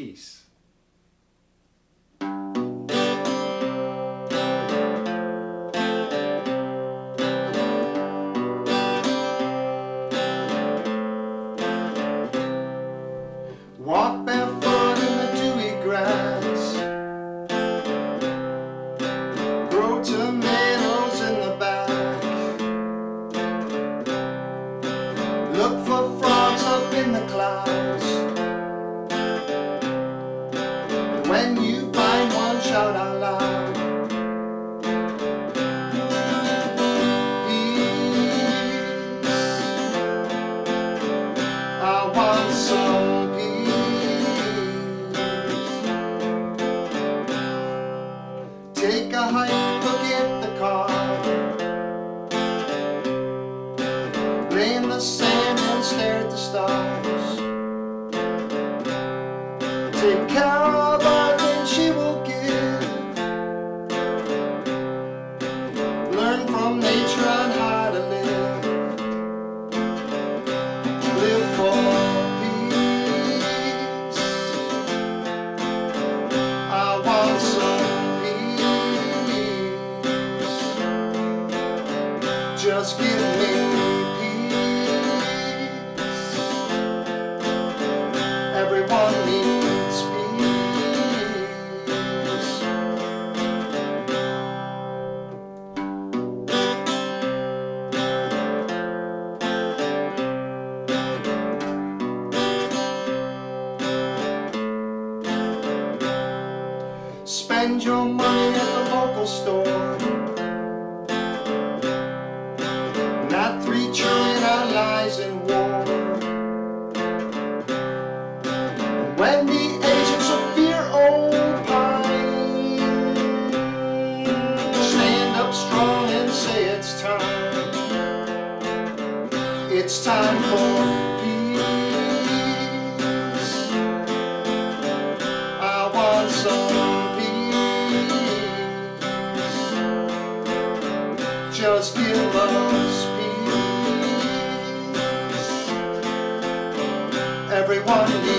peace. Walk barefoot in the dewy grass, grow tomatoes in the back, look for frogs up in the clouds. When you find one, shout out loud, peace, I want some. Take a hike, forget the car, lay in the sand and stare at the stars. Take care of her and she will give, learn from nature and how to live. Live for peace, I want some. Just give me peace. Everyone needs peace. Spend your money at the local store, not 3 trillion on lies and war. When the agents of fear opine, stand up strong and say it's time. It's time for peace. I want some peace. Just give us peace. Everyone